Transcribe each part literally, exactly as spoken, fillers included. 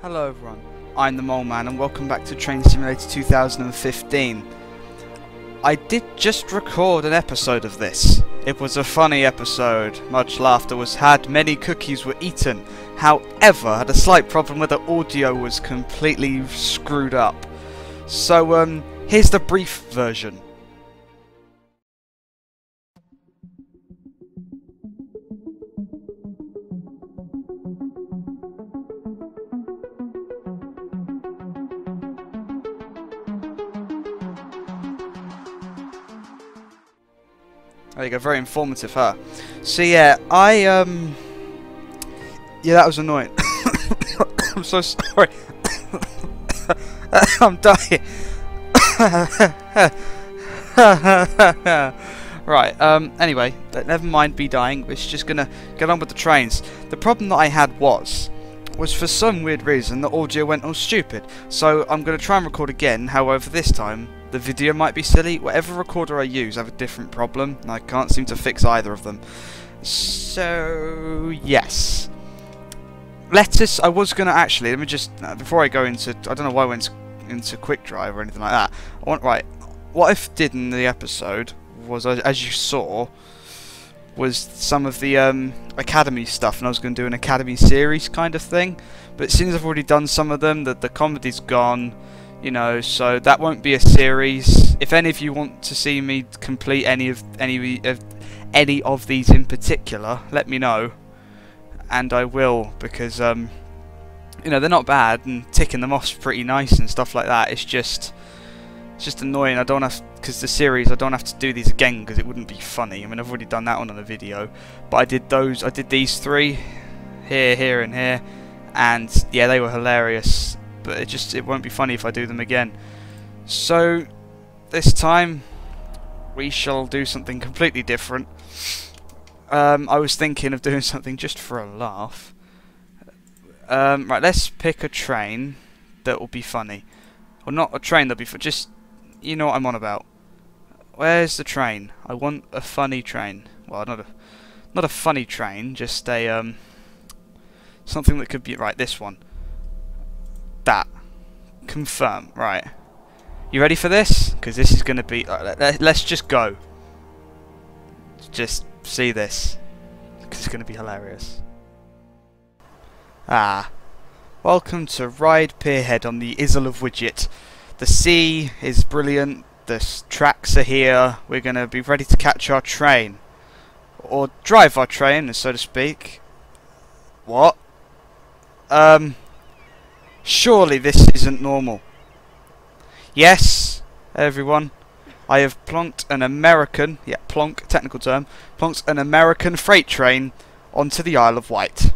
Hello everyone, I'm the Mole Man and welcome back to Train Simulator two thousand fifteen. I did just record an episode of this. It was a funny episode, much laughter was had, many cookies were eaten. However, I had a slight problem where the audio was completely screwed up. So um, here's the brief version. There you go, very informative, huh? So yeah, I, um... yeah, that was annoying. I'm so sorry. I'm dying. Right, um, anyway, never mind be dying, we're just gonna get on with the trains. The problem that I had was, was for some weird reason, the audio went all stupid. So I'm gonna try and record again, however this time the video might be silly. Whatever recorder I use, I have a different problem, and I can't seem to fix either of them. So, yes. Let us, I was going to actually, let me just, before I go into, I don't know why I went into Quick Drive or anything like that. I want, right, what I did in the episode was, as you saw, was some of the um, Academy stuff, and I was going to do an Academy series kind of thing. But since I've already done some of them, the, the comedy's gone. You know, so that won't be a series. If any of you want to see me complete any of any of any of these in particular, let me know, and I will, because um, you know, they're not bad, and ticking them off's pretty nice and stuff like that. It's just, it's just annoying. I don't have, because the series, I don't have to do these again because it wouldn't be funny. I mean, I've already done that one on a video, but I did those. I did these three, here, here, and here, and yeah, they were hilarious. But it just, it won't be funny if I do them again. So this time we shall do something completely different. Um, I was thinking of doing something just for a laugh. Um, right, let's pick a train that will be funny, or not a train that'll be funny. Just, you know what I'm on about. Where's the train? I want a funny train. Well, not a not a funny train. Just a um, something that could be right. This one. That. Confirm. Right. You ready for this? Because this is going to be... Uh, let, let's just go. Just see this. Because it's going to be hilarious. Ah. Welcome to Ryde Pierhead on the Isle of Widget. The sea is brilliant. The tracks are here. We're going to be ready to catch our train. Or drive our train, so to speak. What? Um... Surely this isn't normal. Yes, everyone, I have plonked an American, yeah, plonk, technical term, plonked an American freight train onto the Isle of Wight.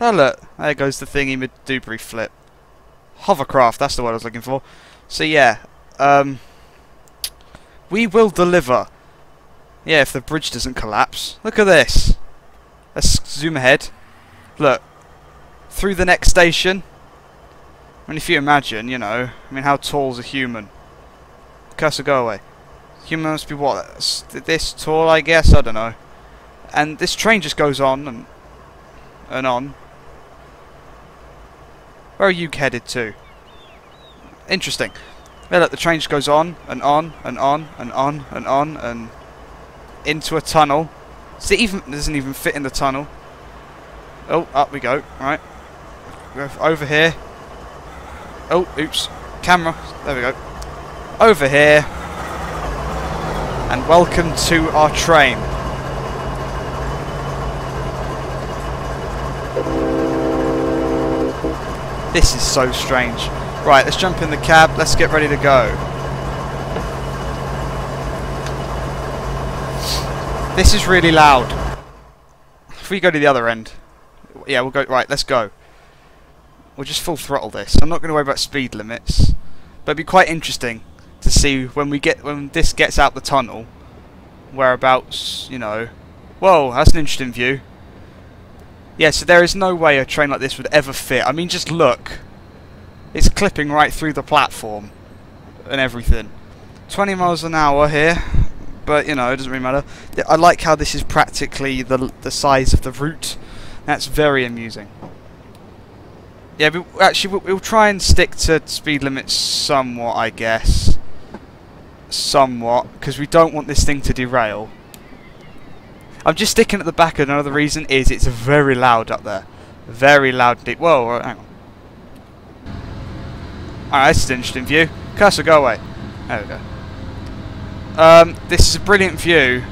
Oh look, there goes the thingy mid-doobery flip. Hovercraft, that's the word I was looking for. So yeah, um, we will deliver. Yeah, if the bridge doesn't collapse. Look at this. Let's zoom ahead. Look, through the next station. I mean, if you imagine, you know, I mean, how tall's a human? Cursor, go away. Human must be what? This tall, I guess? I don't know. And this train just goes on and, and on. Where are you headed to? Interesting. Well, look, the train just goes on and on and on and on and on and into a tunnel. See, even it doesn't even fit in the tunnel. Oh, up we go. Right. We're over here. Oh, oops. Camera. There we go. Over here. And welcome to our train. This is so strange. Right, let's jump in the cab. Let's get ready to go. This is really loud. If we go to the other end. Yeah, we'll go. Right, let's go. We'll just full throttle this. I'm not going to worry about speed limits, but it'd be quite interesting to see when we get when this gets out the tunnel, whereabouts, you know. Whoa, that's an interesting view. Yeah, so there is no way a train like this would ever fit. I mean, just look. It's clipping right through the platform and everything. twenty miles an hour here, but you know, it doesn't really matter. I like how this is practically the the size of the route. That's very amusing. Yeah, we, actually, we'll, we'll try and stick to speed limits somewhat, I guess. Somewhat, because we don't want this thing to derail. I'm just sticking at the back, and another reason is it's very loud up there. Very loud. Deep. Whoa, hang on. Alright, this is an interesting view. Cursor, go away. There we go. Um, this is a brilliant view,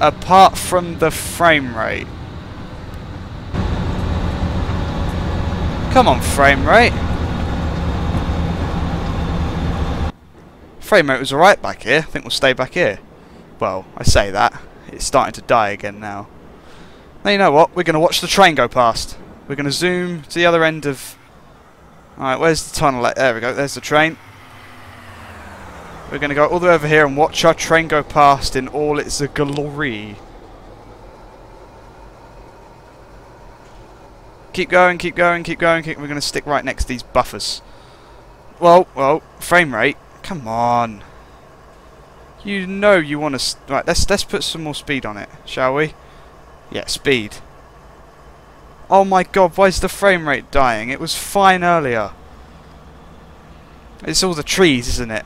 apart from the frame rate. Come on, frame rate. Frame rate was alright back here. I think we'll stay back here. Well, I say that. It's starting to die again now. Now you know what? We're going to watch the train go past. We're going to zoom to the other end of... Alright, where's the tunnel? There we go, there's the train. We're going to go all the way over here and watch our train go past in all its glory. Keep going, keep going, keep going, keep... We're going to stick right next to these buffers. Well, well, frame rate. Come on. You know you want to... Right, let's, let's put some more speed on it, shall we? Yeah, speed. Oh my god, why is the frame rate dying? It was fine earlier. It's all the trees, isn't it?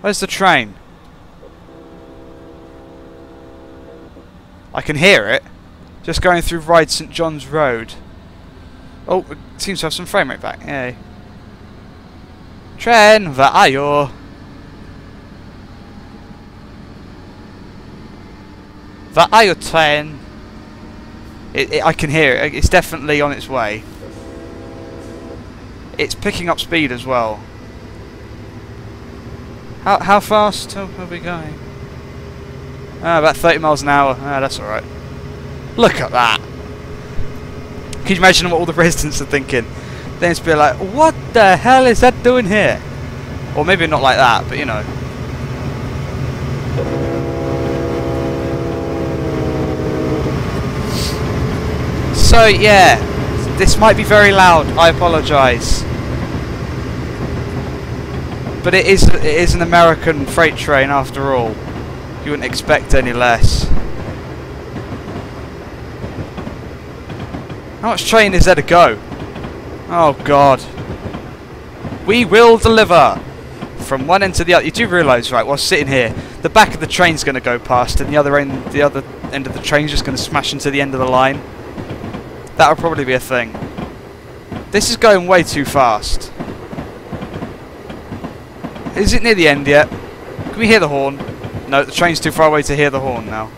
Where's the train? I can hear it. Just going through Ryde St John's Road. Oh, it seems to have some frame rate back. Yay. Train, where are you? Where are you, train? It, it, I can hear it. It's definitely on its way. It's picking up speed as well. How how fast are we going? Ah, about thirty miles an hour. Ah, that's all right. Look at that. Can you imagine what all the residents are thinking? They'd just be like, "What the hell is that doing here?" Or maybe not like that, but you know. So yeah, this might be very loud, I apologise. But it is, it is an American freight train after all. You wouldn't expect any less. How much train is there to go? Oh god. We will deliver! From one end to the other. You do realise, right, while sitting here, the back of the train's going to go past and the other end, the other end of the train's just going to smash into the end of the line. That'll probably be a thing. This is going way too fast. Is it near the end yet? Can we hear the horn? No, the train's too far away to hear the horn now.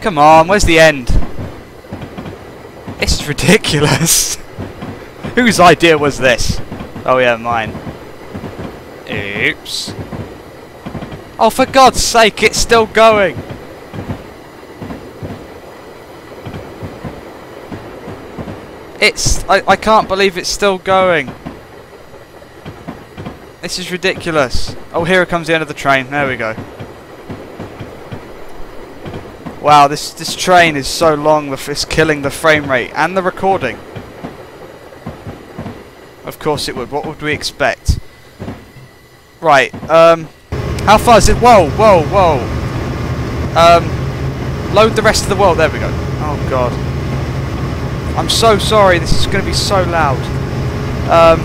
Come on, where's the end? This is ridiculous. Whose idea was this? Oh yeah, mine. Oops. Oh, for God's sake, it's still going. It's... I, I can't believe it's still going. This is ridiculous. Oh, here comes the end of the train. There we go. Wow, this, this train is so long, it's killing the frame rate and the recording. Of course it would. What would we expect? Right, um... how far is it? Whoa, whoa, whoa. Um... Load the rest of the world. There we go. Oh, God. I'm so sorry, this is going to be so loud. Um,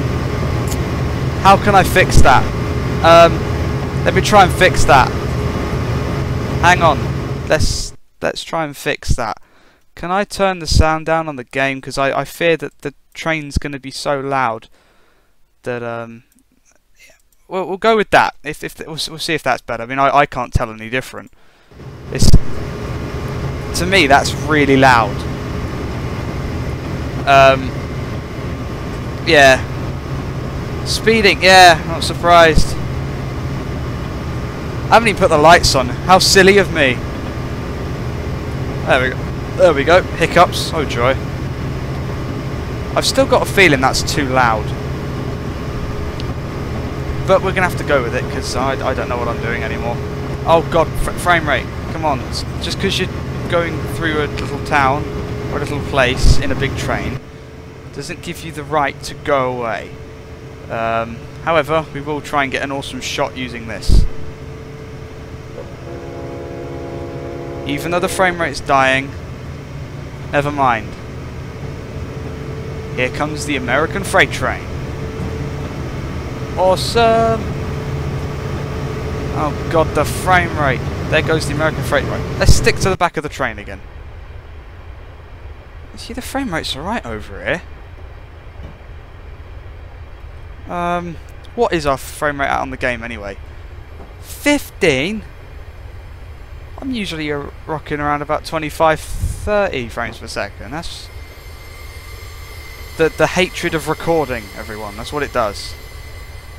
how can I fix that? Um, let me try and fix that. Hang on. Let's let's try and fix that. Can I turn the sound down on the game? Because I, I fear that the train's going to be so loud that... Um, we'll, we'll go with that. If, if we'll, we'll see if that's better. I mean, I, I can't tell any different. It's, to me, that's really loud. Um, yeah. Speeding, yeah, not surprised. I haven't even put the lights on. How silly of me. There we go. There we go. Hiccups. Oh joy. I've still got a feeling that's too loud. But we're going to have to go with it because I, I don't know what I'm doing anymore. Oh god, fr frame rate. Come on. Just because you're going through a little town or a little place in a big train doesn't give you the right to go away. Um, however, we will try and get an awesome shot using this. Even though the frame rate's dying, never mind. Here comes the American freight train. Awesome! Oh god, the frame rate. There goes the American freight rate. Let's stick to the back of the train again. See, the frame rate's alright over here. Um, what is our frame rate out on the game anyway? fifteen? I'm usually uh, rocking around about twenty-five, thirty frames per second. That's the, the hatred of recording, everyone. That's what it does.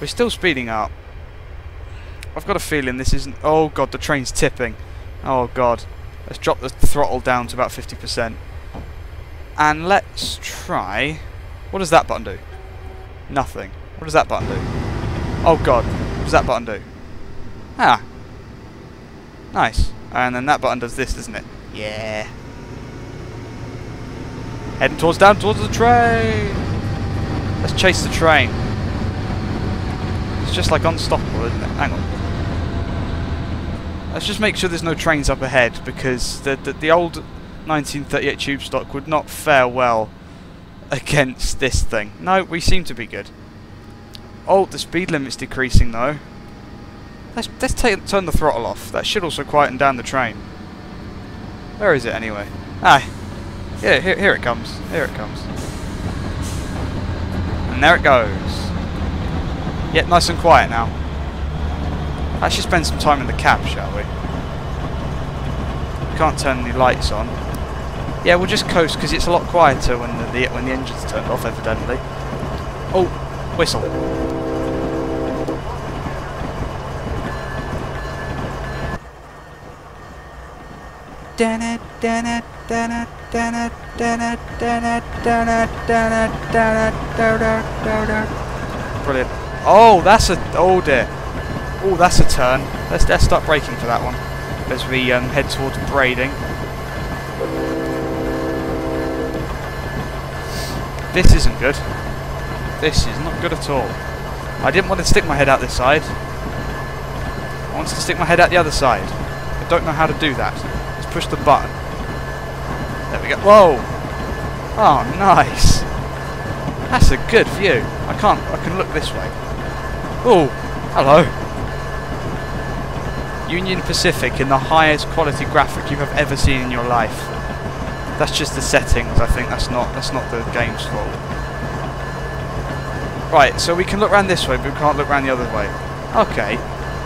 We're still speeding up. I've got a feeling this isn't... Oh god, the train's tipping. Oh god. Let's drop the throttle down to about fifty percent. And let's try... What does that button do? Nothing. What does that button do? Oh god. What does that button do? Ah. Nice. And then that button does this, doesn't it? Yeah. Heading towards down towards the train! Let's chase the train. It's just like unstoppable, isn't it? Hang on. Let's just make sure there's no trains up ahead, because the, the, the old nineteen thirty-eight tube stock would not fare well against this thing. No, we seem to be good. Oh, the speed limit's decreasing though. Let's, let's take, turn the throttle off. That should also quieten down the train. Where is it anyway? Ah, yeah, here, here it comes. Here it comes. And there it goes. Yep, yeah, nice and quiet now. Let's just spend some time in the cab, shall we? We can't turn the lights on. Yeah, we'll just coast because it's a lot quieter when the, the when the engine's turned off, evidently. Oh, whistle. Brilliant. Oh, that's a oh dear. Oh, that's a turn. Let's let's start braking for that one as we um, head towards Brading. This isn't good. This is not good at all. I didn't want to stick my head out this side. I wanted to stick my head out the other side. I don't know how to do that. Let's push the button. There we go. Whoa! Oh, nice. That's a good view. I can't. I can look this way. Oh, hello. Union Pacific in the highest quality graphic you have ever seen in your life. That's just the settings, I think. That's not that's not the game's fault. Right, so we can look round this way, but we can't look round the other way. Okay.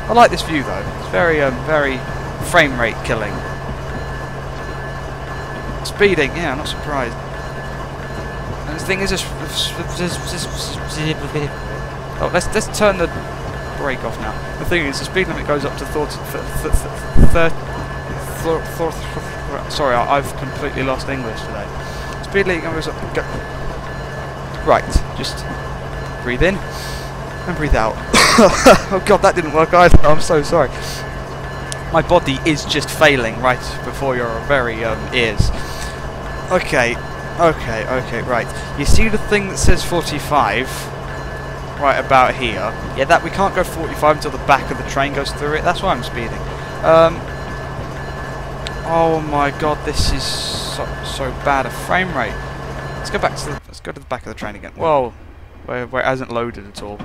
I like this view though. It's very um, very frame rate killing. Speeding, yeah, I'm not surprised. And the thing is this Oh, let's let's turn the brake off now. The thing is, the speed limit goes up to thirty. Sorry, I've completely lost English today. Speed limit goes up. Go. Right, just breathe in and breathe out. Oh god, that didn't work either. I'm so sorry. My body is just failing right before your very um, ears. Okay, okay, okay. Right, you see the thing that says forty-five. Right about here. Yeah, that we can't go forty-five until the back of the train goes through it. That's why I'm speeding. Um, oh my god, this is so, so bad a frame rate. Let's go back to the, let's go to the back of the train again. Whoa, where, where it hasn't loaded at all.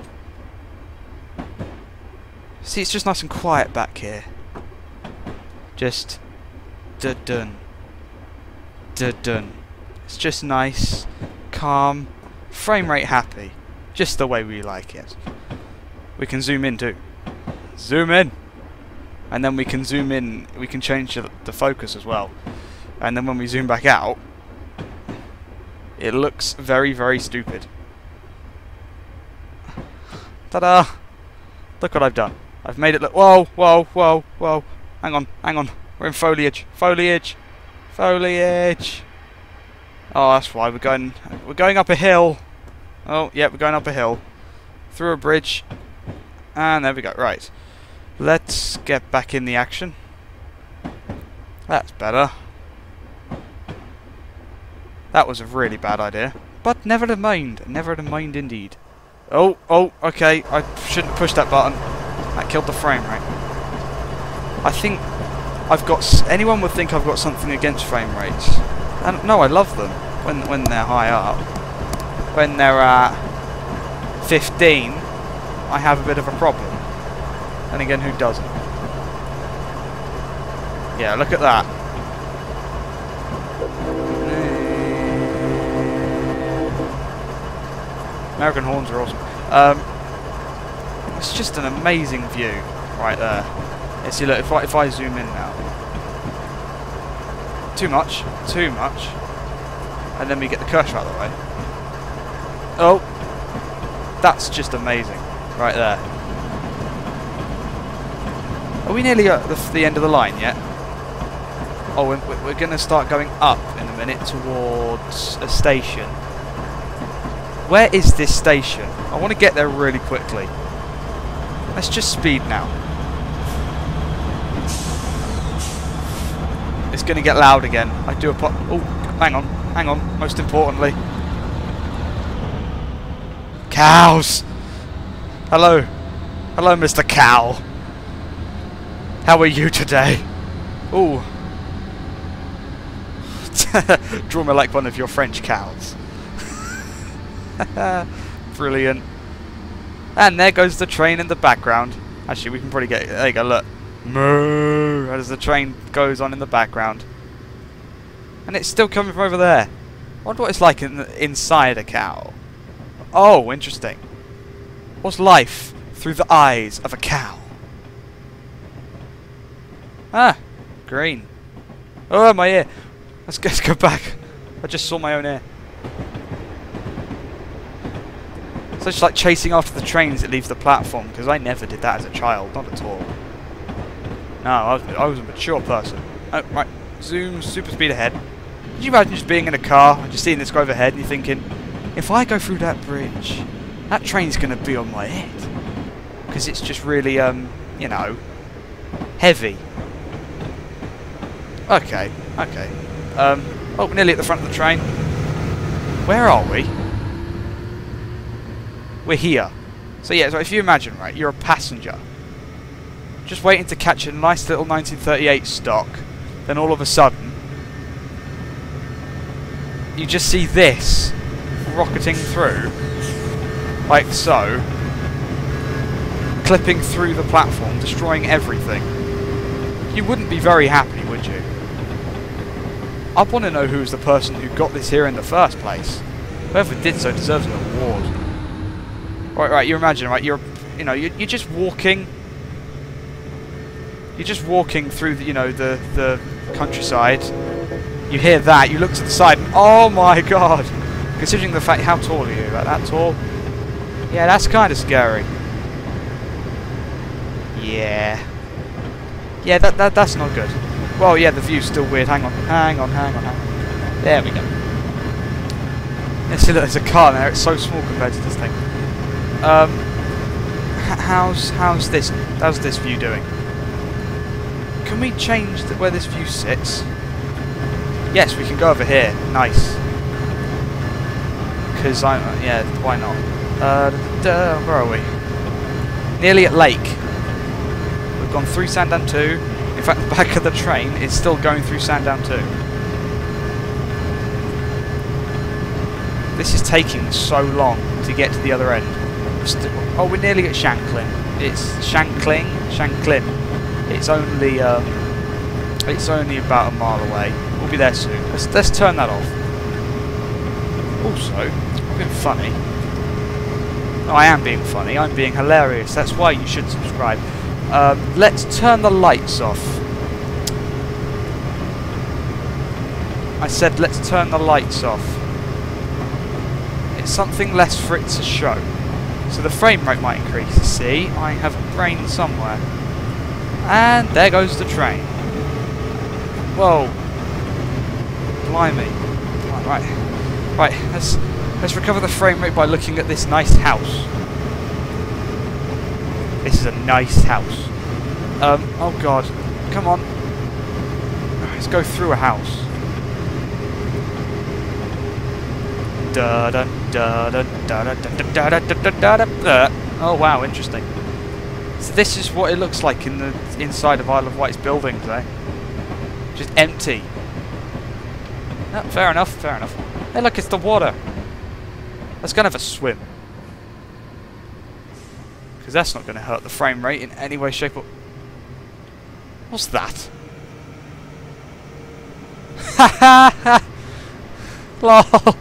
See, it's just nice and quiet back here. Just dun dun dun dun. It's just nice, calm, frame rate happy. Just the way we like it. We can zoom in too. Zoom in! And then we can zoom in, we can change the, the focus as well. And then when we zoom back out, it looks very, very stupid. Ta-da! Look what I've done. I've made it look... Whoa, whoa, whoa, whoa. Hang on, hang on. We're in foliage. Foliage! Foliage! Oh, that's why we're going... We're going up a hill. Oh, yeah, we're going up a hill. Through a bridge. And there we go. Right. Let's get back in the action. That's better. That was a really bad idea. But never mind. Never mind indeed. Oh, oh, okay. I shouldn't push that button. That killed the frame rate. I think I've got s anyone would think I've got something against frame rates, and no, I love them when when they're high up. When they're at fifteen, I have a bit of a problem. And again, who doesn't? Yeah, look at that. American horns are awesome. Um, it's just an amazing view right there. Yeah, see, look, if I, if I zoom in now. Too much, too much. And then we get the cursor out of the way. Oh, that's just amazing right there. Are we nearly at the, the end of the line yet? Oh, we're, we're going to start going up in a minute towards a station. Where is this station? I want to get there really quickly. Let's just speed now. It's going to get loud again. I do a pot. Oh, hang on, hang on. Most importantly, cows. Hello, hello, Mister Cow. How are you today? Oh, draw me like one of your French cows. Brilliant. And there goes the train in the background. Actually, we can probably get it. There you go, look. Moo! As the train goes on in the background. And it's still coming from over there. I wonder what it's like in the, inside a cow. Oh, interesting. What's life through the eyes of a cow? Ah, green. Oh, my ear. Let's, let's go back. I just saw my own ear. So it's like chasing after the trains that leaves the platform, because I never did that as a child, not at all. No, I was, I was a mature person. Oh, right, zoom super speed ahead. Could you imagine just being in a car and just seeing this go overhead and you're thinking, if I go through that bridge, that train's going to be on my head. Because it's just really, um, you know, heavy. Okay, okay. Um, oh, we're nearly at the front of the train. Where are we? We're here. So yeah, so if you imagine, right, you're a passenger. Just waiting to catch a nice little nineteen thirty-eight stock. Then all of a sudden, you just see this rocketing through. Like so. Clipping through the platform, destroying everything. You wouldn't be very happy, would you? I want to know who's the person who got this here in the first place. Whoever did so deserves an award. Right, right, you imagine, right, you're, you know, you're, you're just walking, you're just walking through, the, you know, the, the countryside, you hear that, you look to the side, and oh my god, considering the fact, how tall are you, about that tall? Yeah, that's kind of scary. Yeah. Yeah, that, that that's not good. Well, yeah, the view's still weird, hang on, hang on, hang on, hang on. There we go. Yeah, see, look, there's a car there, it's so small compared to this thing. Um, how's how's this how's this view doing? Can we change the, where this view sits? Yes, we can go over here. Nice. Cause I yeah, why not? Uh, duh, where are we? Nearly at Lake. We've gone through Sandown two. In fact, the back of the train is still going through Sandown two. This is taking so long to get to the other end. Oh, we're nearly at Shanklin. It's Shanklin, Shanklin. It's only, um, it's only about a mile away. We'll be there soon. Let's let's turn that off. Also, I've been funny. No, I am being funny. I'm being hilarious. That's why you should subscribe. Um, let's turn the lights off. I said let's turn the lights off. It's something less for it to show. So the frame rate might increase. See, I have a brain somewhere. And there goes the train. Whoa. Blimey. Right, right. Right, let's, let's recover the frame rate by looking at this nice house. This is a nice house. Um, oh god. Come on. Let's go through a house. Oh wow, interesting. So this is what it looks like in the inside of Isle of Wight's buildings, eh? Just empty. No, fair enough, fair enough. Hey, look, it's the water. Let's go and have a swim. Because that's not going to hurt the frame rate in any way, shape, or... What's that? Ha ha ha! Lol!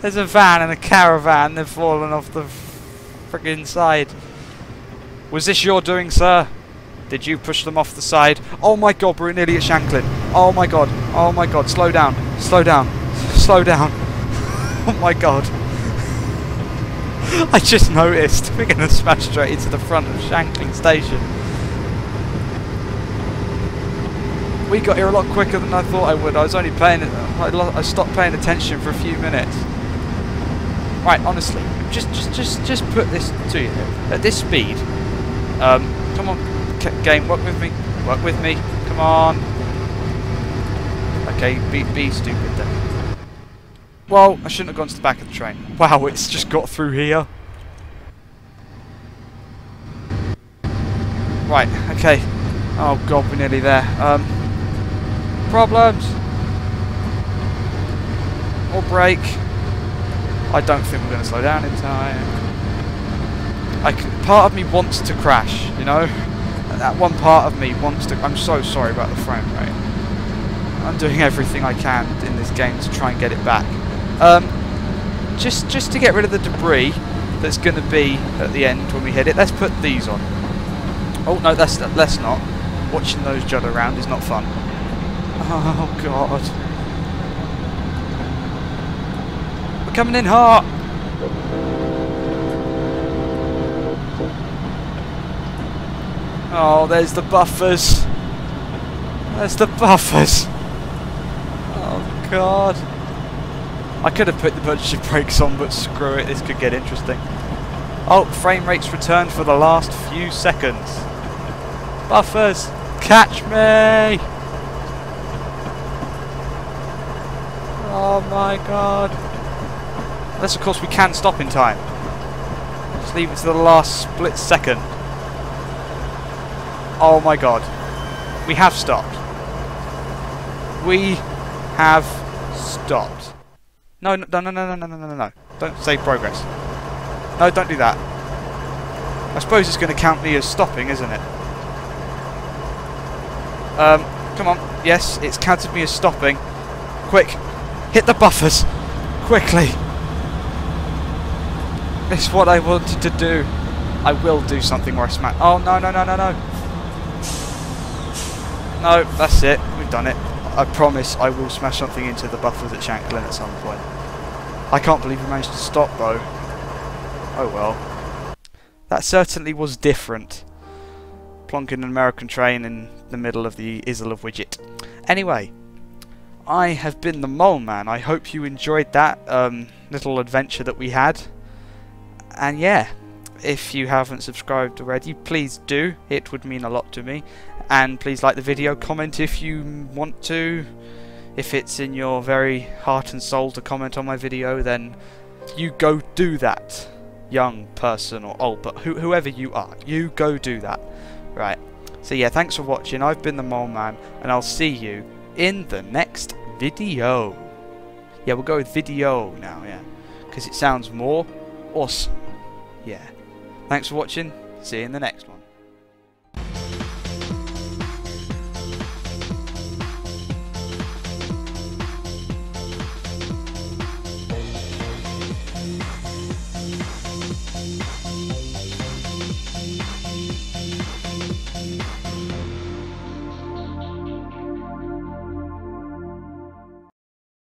There's a van and a caravan. They've fallen off the friggin' side. Was this your doing, sir? Did you push them off the side? Oh my god, we're nearly at Shanklin. Oh my god. Oh my god. Slow down. Slow down. Slow down. Oh my god. I just noticed. We're gonna smash straight into the front of Shanklin station. We got here a lot quicker than I thought I would. I was only paying... I, I stopped paying attention for a few minutes. Right, honestly. Just just, just, just put this to you. At this speed... Um, come on, game. Work with me. Work with me. Come on. Okay, be, be stupid then. Well, I shouldn't have gone to the back of the train. Wow, it's just got through here. Right, okay. Oh god, we're nearly there. Um... Problems or brake. I don't think we're going to slow down in time. I can, part of me wants to crash, you know. That one part of me wants to. I'm so sorry about the frame rate. I'm doing everything I can in this game to try and get it back. Um, just just to get rid of the debris that's going to be at the end when we hit it. Let's put these on. Oh no, that's let's not. Watching those jut around is not fun. Oh god. We're coming in hot! Oh, there's the buffers. There's the buffers. Oh god. I could have put the emergency brakes on, but screw it, this could get interesting. Oh, frame rates returned for the last few seconds. Buffers, catch me! Oh my god. Unless, of course, we can stop in time. Just leave it to the last split second. Oh my god. We have stopped. We have stopped. No, no, no, no, no, no, no, no, no. Don't save progress. No, don't do that. I suppose it's going to count me as stopping, isn't it? Um, come on. Yes, it's counted me as stopping. Quick. Hit the buffers! Quickly! It's what I wanted to do. I will do something where I smack... Oh, no, no, no, no, no! No, that's it. We've done it. I promise I will smash something into the buffers at Shanklin at some point. I can't believe we managed to stop, though. Oh, well. That certainly was different. Plonking an American train in the middle of the Isle of Widget. Anyway... I have been the Mole Man. I hope you enjoyed that um, little adventure that we had. And yeah, if you haven't subscribed already, please do. It would mean a lot to me. And please like the video, comment if you want to. If it's in your very heart and soul to comment on my video, then you go do that. Young person or old, but who, whoever you are, you go do that. Right. So yeah, thanks for watching. I've been the Mole Man, and I'll see you in the next video. Yeah, we'll go with video now, yeah. Because it sounds more awesome. Yeah. Thanks for watching. See you in the next one.